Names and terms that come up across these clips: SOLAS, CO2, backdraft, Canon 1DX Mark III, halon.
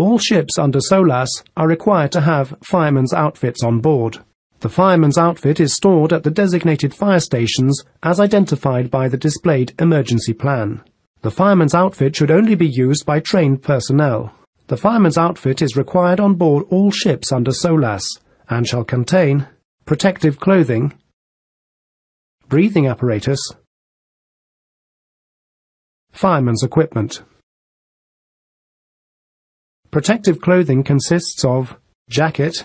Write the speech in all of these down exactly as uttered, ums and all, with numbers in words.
All ships under SOLAS are required to have firemen's outfits on board. The fireman's outfit is stored at the designated fire stations as identified by the displayed emergency plan. The fireman's outfit should only be used by trained personnel. The fireman's outfit is required on board all ships under SOLAS and shall contain protective clothing, breathing apparatus, fireman's equipment. Protective clothing consists of jacket,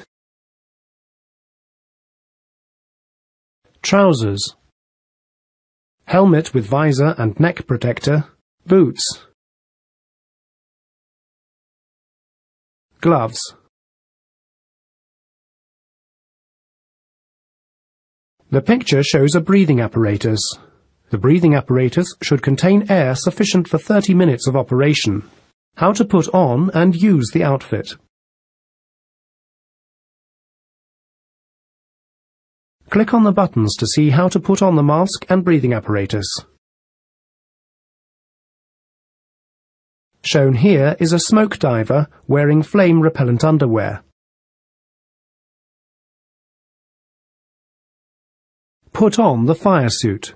trousers, helmet with visor and neck protector, boots, gloves. The picture shows a breathing apparatus. The breathing apparatus should contain air sufficient for thirty minutes of operation. How to put on and use the outfit. Click on the buttons to see how to put on the mask and breathing apparatus. Shown here is a smoke diver wearing flame-repellent underwear. Put on the fire suit,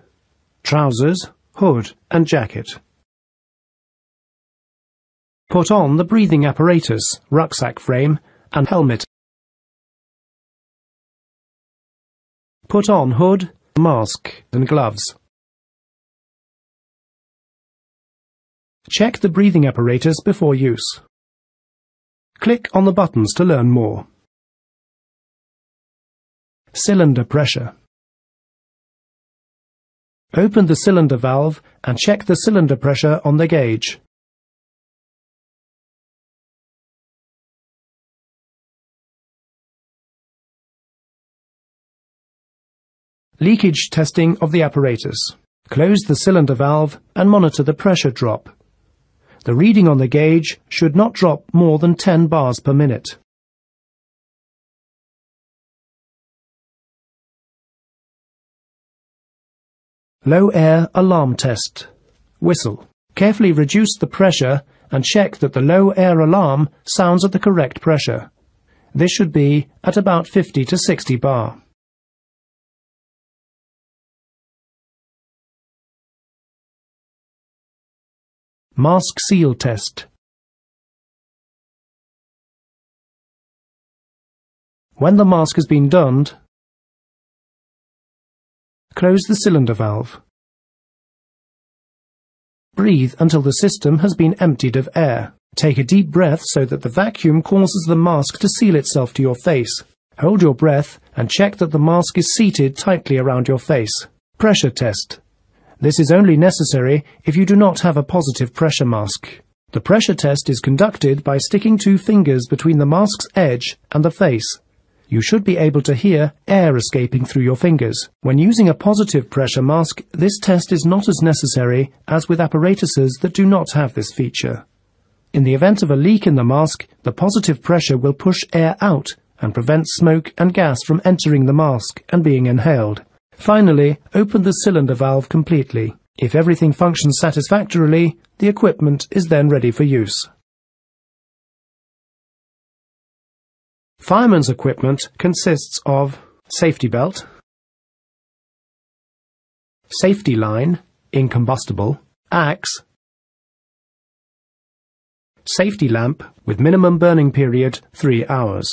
trousers, hood and jacket. Put on the breathing apparatus, rucksack frame and helmet. Put on hood, mask and gloves. Check the breathing apparatus before use. Click on the buttons to learn more. Cylinder pressure. Open the cylinder valve and check the cylinder pressure on the gauge. Leakage testing of the apparatus. Close the cylinder valve and monitor the pressure drop. The reading on the gauge should not drop more than ten bars per minute. Low air alarm test. Whistle. Carefully reduce the pressure and check that the low air alarm sounds at the correct pressure. This should be at about fifty to sixty bar. Mask seal test. When the mask has been donned, close the cylinder valve. Breathe until the system has been emptied of air. Take a deep breath so that the vacuum causes the mask to seal itself to your face. Hold your breath and check that the mask is seated tightly around your face. Pressure test. This is only necessary if you do not have a positive pressure mask. The pressure test is conducted by sticking two fingers between the mask's edge and the face. You should be able to hear air escaping through your fingers. When using a positive pressure mask, this test is not as necessary as with apparatuses that do not have this feature. In the event of a leak in the mask, the positive pressure will push air out and prevent smoke and gas from entering the mask and being inhaled. Finally, open the cylinder valve completely. If everything functions satisfactorily, the equipment is then ready for use. Fireman's equipment consists of safety belt, safety line, incombustible, axe, safety lamp with minimum burning period three hours.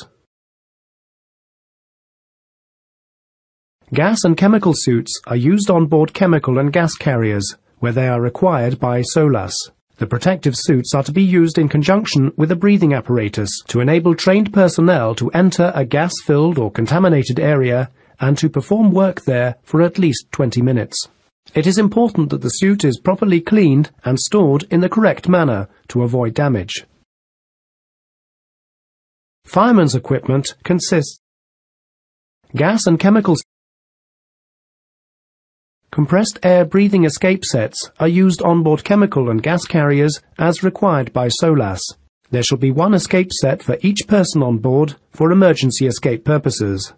Gas and chemical suits are used on board chemical and gas carriers, where they are required by SOLAS. The protective suits are to be used in conjunction with a breathing apparatus to enable trained personnel to enter a gas-filled or contaminated area and to perform work there for at least twenty minutes. It is important that the suit is properly cleaned and stored in the correct manner to avoid damage. Fireman's equipment consists of gas and chemical suits. Compressed air breathing escape sets are used on board chemical and gas carriers as required by SOLAS. There shall be one escape set for each person on board for emergency escape purposes.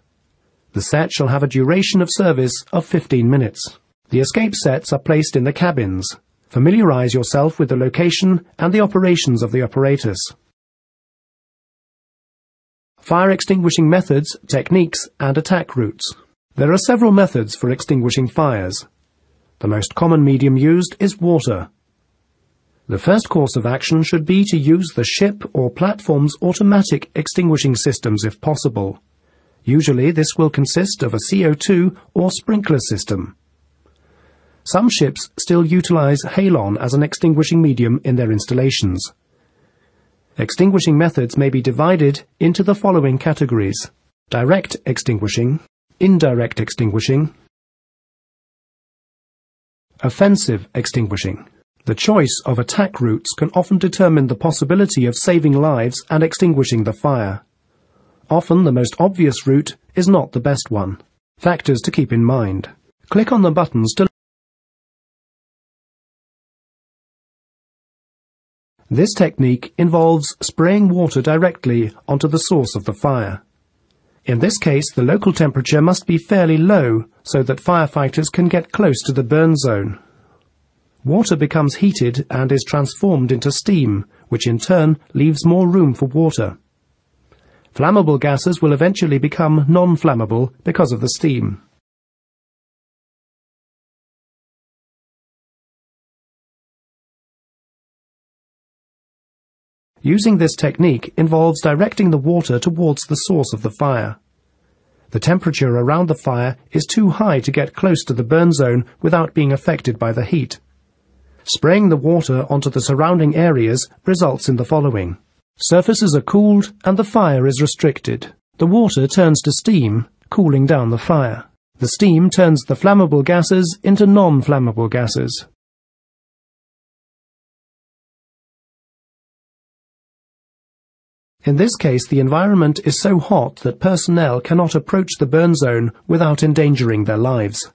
The set shall have a duration of service of fifteen minutes. The escape sets are placed in the cabins. Familiarize yourself with the location and the operations of the apparatus. fire extinguishing methods, techniques, and attack routes. There are several methods for extinguishing fires. The most common medium used is water. The first course of action should be to use the ship or platform's automatic extinguishing systems if possible. Usually this will consist of a C O two or sprinkler system. Some ships still utilize halon as an extinguishing medium in their installations. Extinguishing methods may be divided into the following categories: direct extinguishing, indirect extinguishing, offensive extinguishing. The choice of attack routes can often determine the possibility of saving lives and extinguishing the fire. Often the most obvious route is not the best one. Factors to keep in mind. Click on the buttons to... This technique involves spraying water directly onto the source of the fire. In this case, the local temperature must be fairly low so that firefighters can get close to the burn zone. Water becomes heated and is transformed into steam, which in turn leaves more room for water. Flammable gases will eventually become non-flammable because of the steam. Using this technique involves directing the water towards the source of the fire. The temperature around the fire is too high to get close to the burn zone without being affected by the heat. Spraying the water onto the surrounding areas results in the following. Surfaces are cooled and the fire is restricted. The water turns to steam, cooling down the fire. The steam turns the flammable gases into non-flammable gases. In this case, the environment is so hot that personnel cannot approach the burn zone without endangering their lives.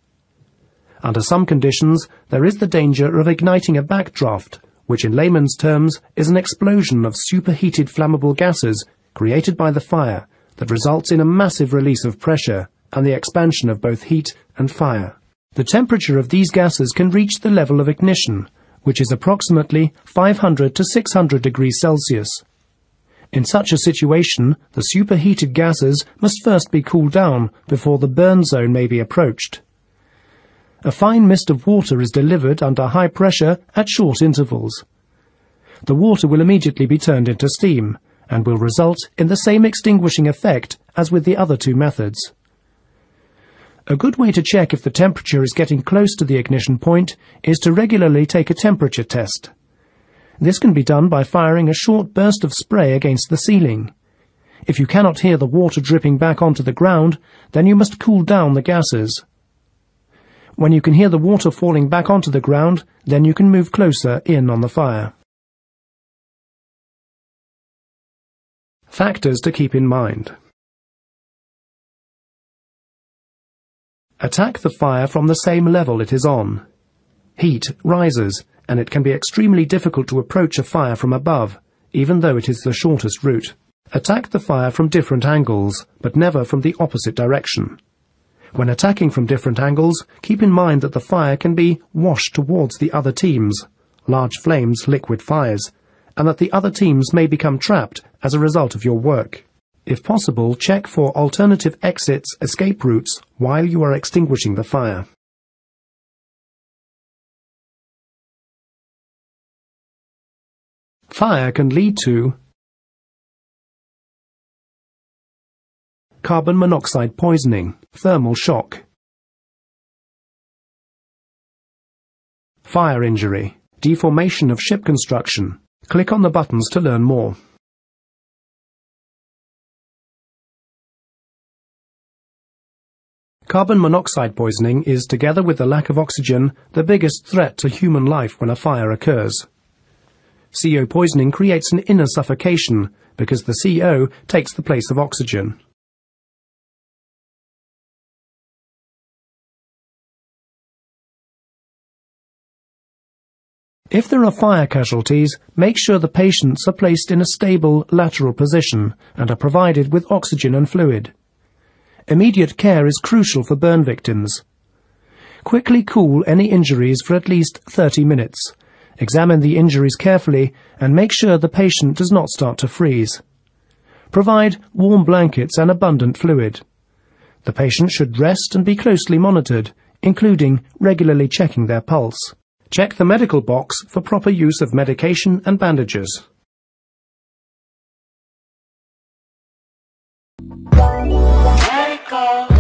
Under some conditions, there is the danger of igniting a backdraft, which in layman's terms is an explosion of superheated flammable gases created by the fire that results in a massive release of pressure and the expansion of both heat and fire. The temperature of these gases can reach the level of ignition, which is approximately five hundred to six hundred degrees Celsius. In such a situation, the superheated gases must first be cooled down before the burn zone may be approached. A fine mist of water is delivered under high pressure at short intervals. The water will immediately be turned into steam and will result in the same extinguishing effect as with the other two methods. A good way to check if the temperature is getting close to the ignition point is to regularly take a temperature test. This can be done by firing a short burst of spray against the ceiling. If you cannot hear the water dripping back onto the ground, then you must cool down the gases. When you can hear the water falling back onto the ground, then you can move closer in on the fire. Factors to keep in mind. Attack the fire from the same level it is on. Heat rises, and it can be extremely difficult to approach a fire from above, even though it is the shortest route. Attack the fire from different angles, but never from the opposite direction. When attacking from different angles, keep in mind that the fire can be washed towards the other teams, large flames, liquid fires, and that the other teams may become trapped as a result of your work. If possible, check for alternative exits, escape routes, while you are extinguishing the fire. Fire can lead to carbon monoxide poisoning, thermal shock, fire injury, deformation of ship construction. Click on the buttons to learn more. Carbon monoxide poisoning is, together with the lack of oxygen, the biggest threat to human life when a fire occurs. C O poisoning creates an inner suffocation because the C O takes the place of oxygen. If there are fire casualties, make sure the patients are placed in a stable lateral position and are provided with oxygen and fluid. Immediate care is crucial for burn victims. Quickly cool any injuries for at least thirty minutes. Examine the injuries carefully and make sure the patient does not start to freeze. Provide warm blankets and abundant fluid. The patient should rest and be closely monitored, including regularly checking their pulse. Check the medical box for proper use of medication and bandages. Medical.